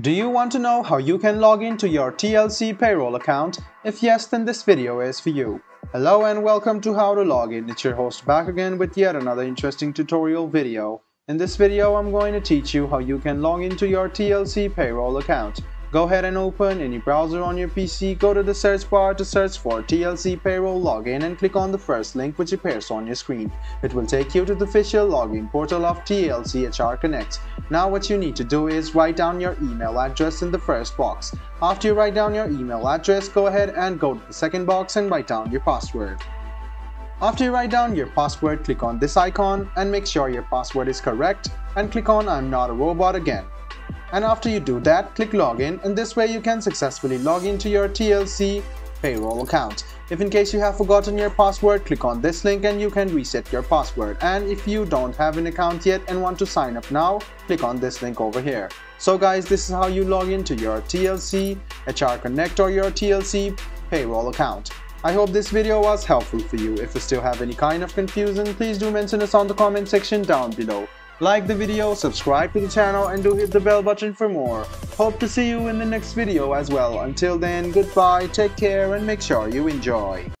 Do you want to know how you can log into your TLC Payroll account? If yes, then this video is for you. Hello and welcome to HowtoLogin. It's your host back again with yet another interesting tutorial video. In this video, I'm going to teach you how you can log into your TLC Payroll account. Go ahead and open any browser on your PC, go to the search bar to search for TLC Payroll Login and click on the first link which appears on your screen. It will take you to the official login portal of TLC HR Connect. Now what you need to do is write down your email address in the first box. After you write down your email address, go ahead and go to the second box and write down your password. After you write down your password, click on this icon and make sure your password is correct and click on I'm not a robot again. And after you do that, click login, and this way you can successfully log into your TLC Payroll account. If in case you have forgotten your password, click on this link and you can reset your password. And if you don't have an account yet and want to sign up now, click on this link over here. So guys, this is how you log into your TLC HR Connect or your TLC Payroll account. I hope this video was helpful for you. If you still have any kind of confusion, please do mention us on the comment section down below. Like the video, subscribe to the channel and do hit the bell button for more. Hope to see you in the next video as well. Until then, goodbye, take care and make sure you enjoy.